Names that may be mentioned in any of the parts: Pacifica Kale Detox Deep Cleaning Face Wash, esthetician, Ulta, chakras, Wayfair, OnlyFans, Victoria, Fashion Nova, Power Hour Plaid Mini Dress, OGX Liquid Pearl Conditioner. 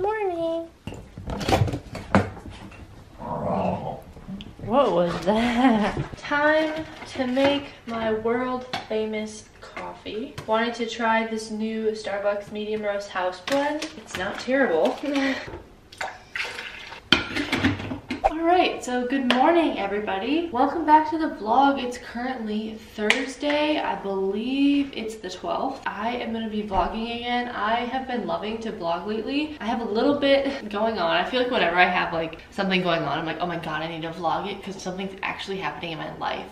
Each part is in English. Morning. What was that? Time to make my world famous coffee. Wanted to try this new Starbucks medium roast house blend. It's not terrible. Alright, so good morning everybody. Welcome back to the vlog. It's currently Thursday. I believe it's the 12th. I am going to be vlogging again. I have been loving to vlog lately. I have a little bit going on. I feel like whenever I have like something going on, I'm like, oh my god, I need to vlog it because something's actually happening in my life.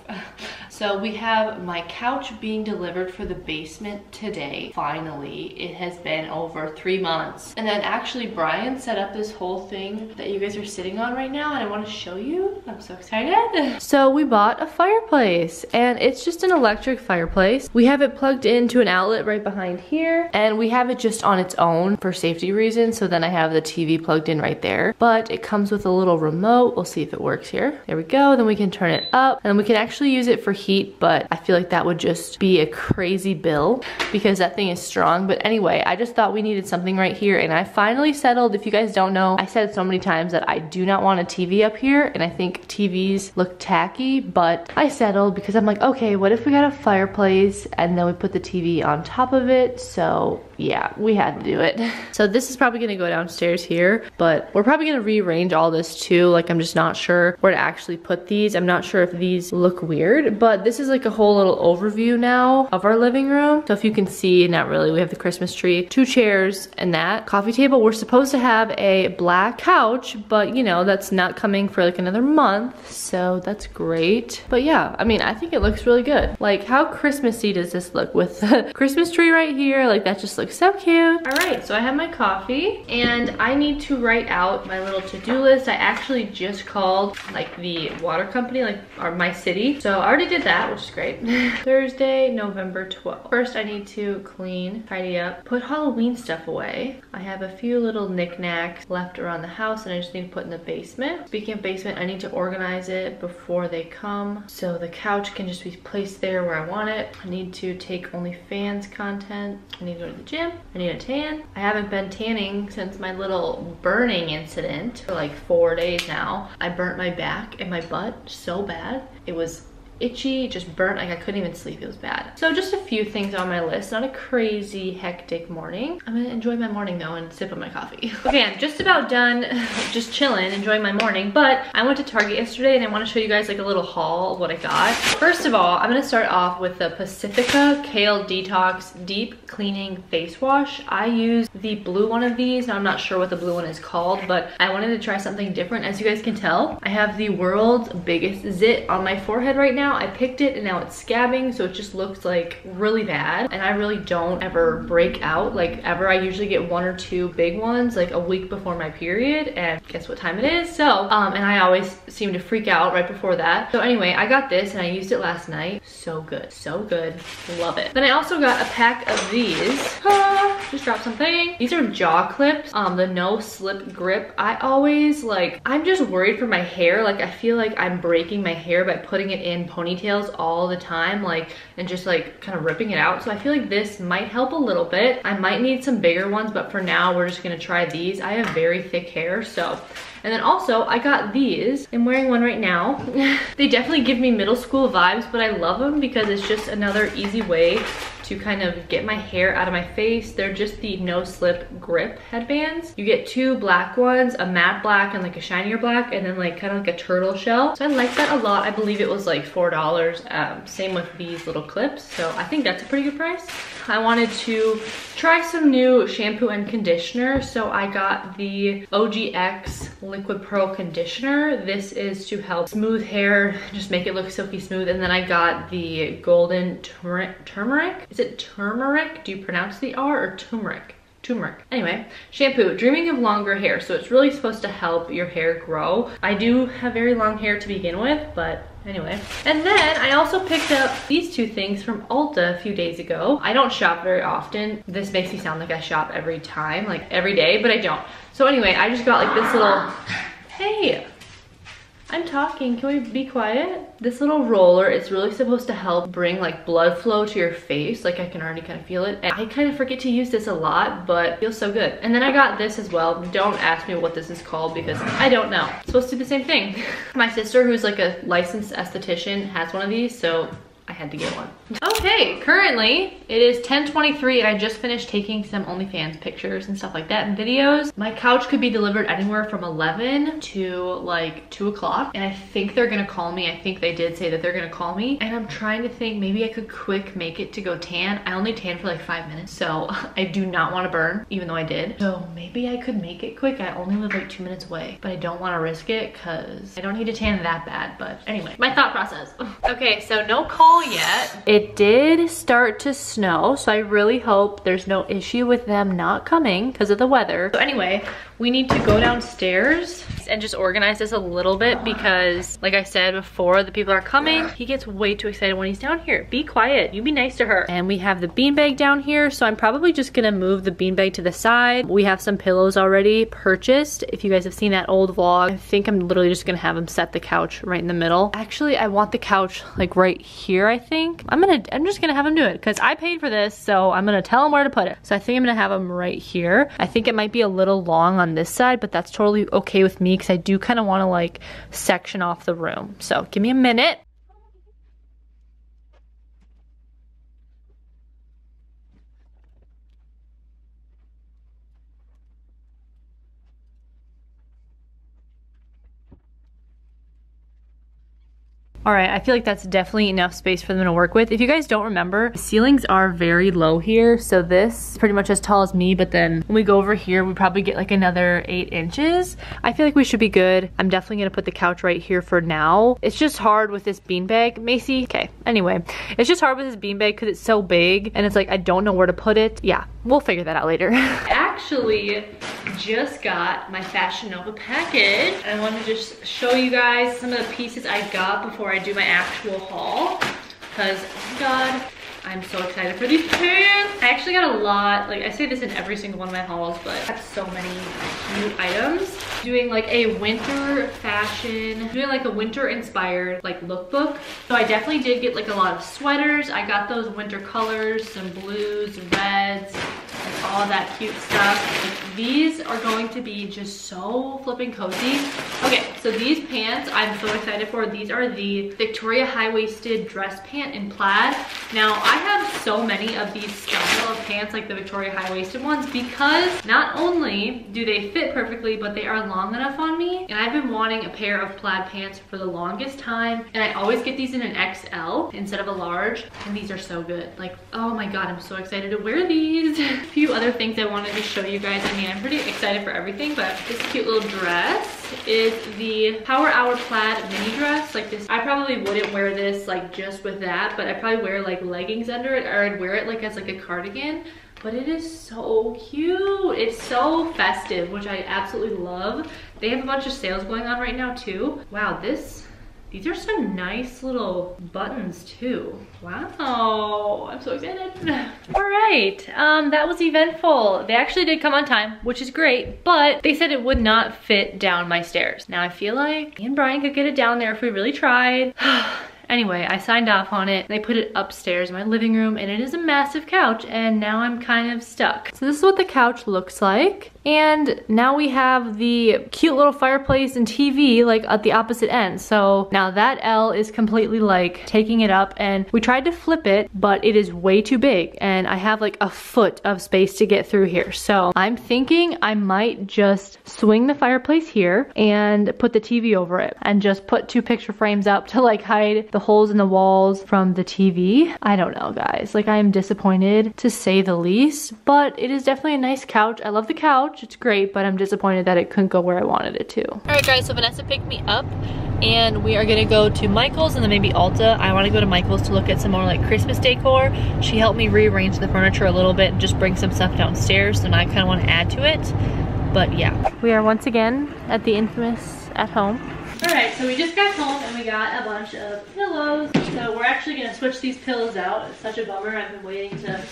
So we have my couch being delivered for the basement today. Finally, it has been over 3 months. And then actually Brian set up this whole thing that you guys are sitting on right now, and I want to show you. I'm so excited. So we bought a fireplace, and it's just an electric fireplace. We have it plugged into an outlet right behind here, and we have it just on its own for safety reasons. So then I have the TV plugged in right there, but it comes with a little remote. We'll see if it works here. There we go. Then we can turn it up, and we can actually use it for heat, but I feel like that would just be a crazy bill because that thing is strong. But anyway, I just thought we needed something right here, and I finally settled. If you guys don't know, I said so many times that I do not want a TV up here, and I think TVs look tacky, but I settled because I'm like, okay, what if we got a fireplace and then we put the TV on top of it? So yeah, we had to do it. So this is probably gonna go downstairs here, but we're probably gonna rearrange all this too. Like, I'm just not sure where to actually put these. I'm not sure if these look weird, but this is like a whole little overview now of our living room. So if you can see, not really, we have the Christmas tree, 2 chairs, and that coffee table. We're supposed to have a black couch, but you know, that's not coming for like another month, so that's great. But yeah, I mean, I think it looks really good. Like, how Christmassy does this look with the Christmas tree right here? Like, that just looks so cute. All right, so I have my coffee, and I need to write out my little to-do list. I actually just called like the water company, like, or my city. So I already did that, which is great. Thursday, November 12th. First, I need to clean, tidy up, put Halloween stuff away. I have a few little knickknacks left around the house, and I just need to put in the basement. Speaking of basement, I need to organize it before they come, so the couch can just be placed there where I want it. I need to take OnlyFans content. I need to go to the gym. I need a tan. I haven't been tanning since my little burning incident for like 4 days now. I burnt my back and my butt so bad. It was itchy, just burnt, like I couldn't even sleep. It was bad. So just a few things on my list. Not a crazy hectic morning. I'm gonna enjoy my morning though and sip on my coffee. Okay, I'm just about done, just chilling, enjoying my morning. But I went to Target yesterday, and I want to show you guys like a little haul of what I got. First of all, I'm gonna start off with the Pacifica Kale Detox Deep Cleaning Face Wash. I use the blue one of these. Now I'm not sure what the blue one is called, but I wanted to try something different. As you guys can tell, I have the world's biggest zit on my forehead right now. I picked it and now it's scabbing, so it just looks like really bad, and I really don't ever break out like ever. I usually get 1 or 2 big ones like a week before my period, and guess what time it is. So and I always seem to freak out right before that. So anyway, I got this and I used it last night. So good, so good, love it. Then I also got a pack of these. Just dropped something. These are jaw clips, the no slip grip. I always like, I'm just worried for my hair. Like, I feel like I'm breaking my hair by putting it in ponytails all the time, like, and just like kind of ripping it out. So I feel like this might help a little bit. I might need some bigger ones, but for now we're just gonna try these. I have very thick hair, so. And then also I got these. I'm wearing one right now. They definitely give me middle school vibes, but I love them because it's just another easy way to kind of get my hair out of my face. They're just the no slip grip headbands. You get 2 black ones, a matte black and like a shinier black, and then like kind of like a turtle shell. So I like that a lot. I believe it was like $4. Same with these little clips. So I think that's a pretty good price. I wanted to try some new shampoo and conditioner. So I got the OGX Liquid Pearl Conditioner. This is to help smooth hair, just make it look silky smooth. And then I got the golden turmeric. Is it turmeric? Do you pronounce the R or turmeric? Turmeric. Anyway, shampoo, dreaming of longer hair. So it's really supposed to help your hair grow. I do have very long hair to begin with, but anyway. And then I also picked up these 2 things from Ulta a few days ago. I don't shop very often. This makes me sound like I shop every time, like every day, but I don't. So anyway, I just got like this little, hey, I'm talking, can we be quiet? This little roller is really supposed to help bring like blood flow to your face. Like I can already kind of feel it. And I kind of forget to use this a lot, but it feels so good. And then I got this as well. Don't ask me what this is called because I don't know. It's supposed to be the same thing. My sister, who's like a licensed esthetician, has one of these, so I had to get one. Okay, currently it is 10:23 and I just finished taking some OnlyFans pictures and stuff like that and videos. My couch could be delivered anywhere from 11 to like 2 o'clock, and I think they're gonna call me. I think they did say that they're gonna call me, and I'm trying to think maybe I could quick make it to go tan. I only tan for like 5 minutes, so I do not want to burn, even though I did. So maybe I could make it quick. I only live like 2 minutes away, but I don't want to risk it because I don't need to tan that bad. But anyway, my thought process. Okay, so no call yet. It did start to snow, so I really hope there's no issue with them not coming because of the weather. So anyway, we need to go downstairs and just organize this a little bit because like I said before, the people are coming. He gets way too excited when he's down here. Be quiet, you be nice to her. And we have the beanbag down here, so I'm probably just gonna move the beanbag to the side. We have some pillows already purchased. If you guys have seen that old vlog, I think I'm literally just gonna have him set the couch right in the middle. Actually, I want the couch like right here. I think I'm just gonna have him do it because I paid for this, so I'm gonna tell him where to put it. So I think I'm gonna have him right here. I think it might be a little long on this side, but that's totally okay with me because I do kind of want to like section off the room. So give me a minute. All right, I feel like that's definitely enough space for them to work with. If you guys don't remember, the ceilings are very low here. So this is pretty much as tall as me, but then when we go over here, we probably get like another 8 inches. I feel like we should be good. I'm definitely gonna put the couch right here for now. It's just hard with this beanbag, Macy. Okay, anyway, it's just hard with this beanbag because it's so big and it's like, I don't know where to put it. Yeah, we'll figure that out later. Actually, just got my Fashion Nova package. I wanna just show you guys some of the pieces I got before I do my actual haul because oh my god, I'm so excited for these pants. I actually got a lot, like I say this in every single one of my hauls, but I have so many cute items. Doing like a winter fashion, doing like a winter inspired like lookbook. So I definitely did get like a lot of sweaters. I got those winter colors, some blues, reds, and all that cute stuff. Like, these are going to be just so flipping cozy. Okay, so these pants I'm so excited for. These are the Victoria high-waisted dress pant in plaid. Now I have so many of these style of pants, like the Victoria high-waisted ones, because not only do they fit perfectly, but they are long enough on me. And I've been wanting a pair of plaid pants for the longest time. And I always get these in an XL instead of a large. And these are so good. Like, oh my God, I'm so excited to wear these. A few other things I wanted to show you guys. I mean, I'm pretty excited for everything, but this cute little dress is the Power Hour Plaid Mini Dress. Like this, I probably wouldn't wear this like just with that, but I probably wear like leggings under it, or I'd wear it like as like a cardigan. But it is so cute. It's so festive, which I absolutely love. They have a bunch of sales going on right now too. Wow, these are some nice little buttons too. Wow, I'm so excited. All right, that was eventful. They actually did come on time, which is great, but they said it would not fit down my stairs. Now I feel like me and Brian could get it down there if we really tried. Anyway, I signed off on it. They put it upstairs in my living room, and it is a massive couch, and now I'm kind of stuck. So this is what the couch looks like. And now we have the cute little fireplace and TV like at the opposite end. So now that L is completely like taking it up, and we tried to flip it, but it is way too big. And I have like a foot of space to get through here. So I'm thinking I might just swing the fireplace here and put the TV over it and just put 2 picture frames up to like hide the holes in the walls from the TV. I don't know, guys. Like I am disappointed to say the least, but it is definitely a nice couch. I love the couch. It's great, but I'm disappointed that it couldn't go where I wanted it to. All right, guys, so Vanessa picked me up and we are gonna go to Michael's and then maybe Ulta. I wanna go to Michael's to look at some more like Christmas decor. She helped me rearrange the furniture a little bit and just bring some stuff downstairs, and I kinda wanna add to it, but yeah. We are once again at the infamous At Home. All right, so we just got home and we got a bunch of pillows. So we're actually gonna switch these pillows out. It's such a bummer, I've been waiting to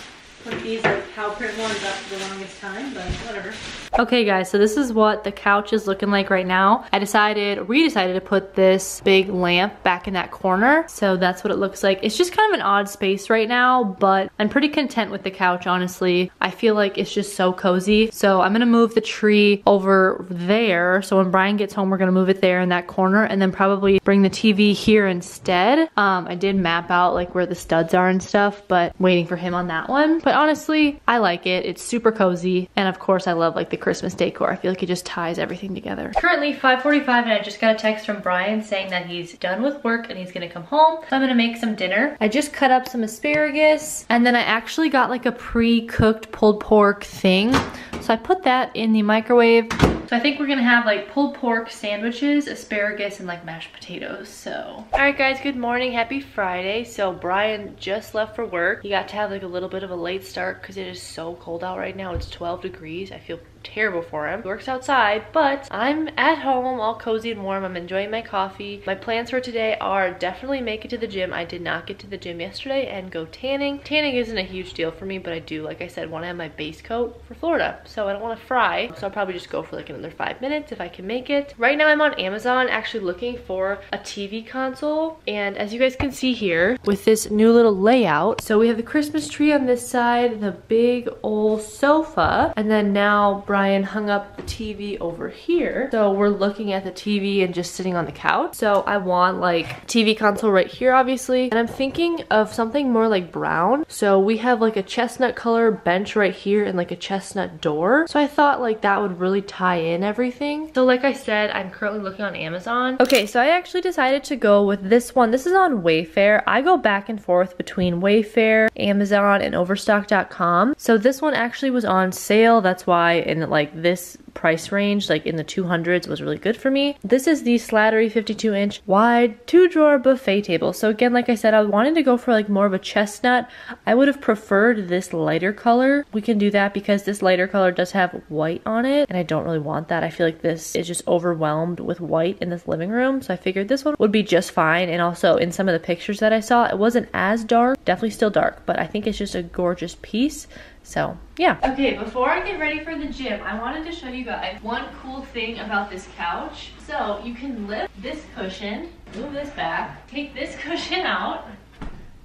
with these like cow print ones after the longest time, but whatever. Okay guys, so this is what the couch is looking like right now. I redecided to put this big lamp back in that corner. So that's what it looks like. It's just kind of an odd space right now, but I'm pretty content with the couch, honestly. I feel like it's just so cozy. So I'm gonna move the tree over there. So when Brian gets home, we're gonna move it there in that corner and then probably bring the TV here instead. I did map out like where the studs are and stuff, but waiting for him on that one. But honestly, I like it. It's super cozy. And of course I love like the Christmas decor. I feel like it just ties everything together. Currently 5:45 and I just got a text from Brian saying that he's done with work and he's gonna come home. So I'm gonna make some dinner. I just cut up some asparagus and then I actually got like a pre-cooked pulled pork thing. So I put that in the microwave. So I think we're gonna have like pulled pork sandwiches, asparagus, and like mashed potatoes, so. All right guys, good morning, happy Friday. So Brian just left for work. He got to have like a little bit of a late start because it is so cold out right now. It's 12 degrees, I feel terrible for him. He works outside, but I'm at home all cozy and warm. I'm enjoying my coffee. My plans for today are definitely make it to the gym. I did not get to the gym yesterday and go tanning. Tanning isn't a huge deal for me, but I do, like I said, wanna have my base coat for Florida. So I don't wanna fry, so I'll probably just go for like another 5 minutes if I can make it. Right now I'm on Amazon actually looking for a TV console. And as you guys can see here with this new little layout, so we have the Christmas tree on this side, the big old sofa, and then now Brian hung up the TV over here. So we're looking at the TV and just sitting on the couch. So I want like TV console right here, obviously. And I'm thinking of something more like brown. So we have like a chestnut color bench right here and like a chestnut door. So I thought like that would really tie in everything. So like I said, I'm currently looking on Amazon. Okay, so I actually decided to go with this one. This is on Wayfair. I go back and forth between Wayfair, Amazon, and Overstock.com. So this one actually was on sale. That's why in like this price range, like in the 200s, was really good for me. This is the Slattery 52-inch wide 2-drawer buffet table. So again, like I said, I wanted to go for like more of a chestnut. I would have preferred this lighter color. We can do that because this lighter color does have white on it and I don't really want that. I feel like this is just overwhelmed with white in this living room. So I figured this one would be just fine. And also in some of the pictures that I saw, it wasn't as dark, definitely still dark, but I think it's just a gorgeous piece. So yeah. Okay, before I get ready for the gym, I wanted to show you guys one cool thing about this couch. So you can lift this cushion, move this back, take this cushion out,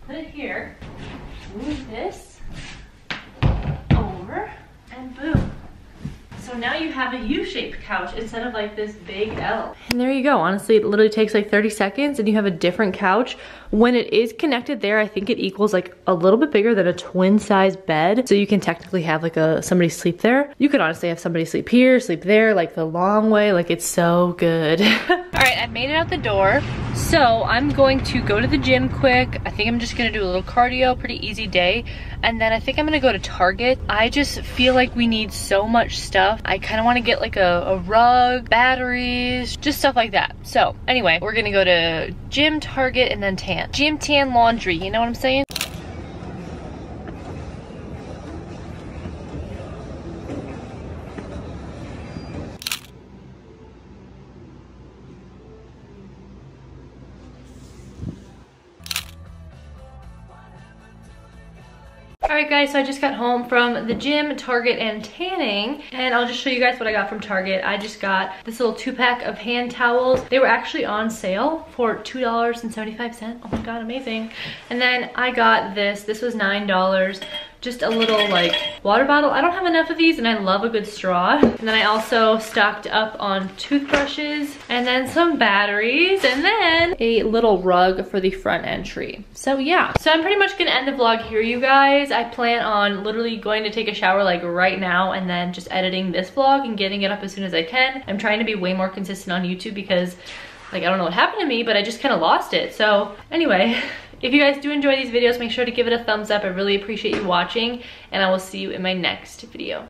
put it here, move this over, and boom. So now you have a U-shaped couch instead of like this big L. And there you go. Honestly, it literally takes like 30 seconds and you have a different couch. When it is connected there, I think it equals like a little bit bigger than a twin size bed. So you can technically have like somebody sleep there. You could honestly have somebody sleep here, sleep there, like the long way. Like it's so good. All right, I've made it out the door. So I'm going to go to the gym quick. I think I'm just gonna do a little cardio, pretty easy day. And then I think I'm gonna go to Target. I just feel like we need so much stuff. I kind of want to get like a rug, batteries, just stuff like that. So anyway, we're gonna go to gym, Target, and then tan. Gym, tan, laundry, you know what I'm saying? Alright guys, so I just got home from the gym, Target, and tanning, and I'll just show you guys what I got from Target. I just got this little 2-pack of hand towels. They were actually on sale for $2.75. Oh my god, amazing. And then I got this was $9. Just a little like water bottle. I don't have enough of these and I love a good straw. And then I also stocked up on toothbrushes and then some batteries and then a little rug for the front entry. So yeah, so I'm pretty much gonna end the vlog here, you guys. I plan on literally going to take a shower like right now and then just editing this vlog and getting it up as soon as I can. I'm trying to be way more consistent on YouTube because like, I don't know what happened to me, but I just kind of lost it. So anyway, if you guys do enjoy these videos, make sure to give it a thumbs up. I really appreciate you watching and I will see you in my next video.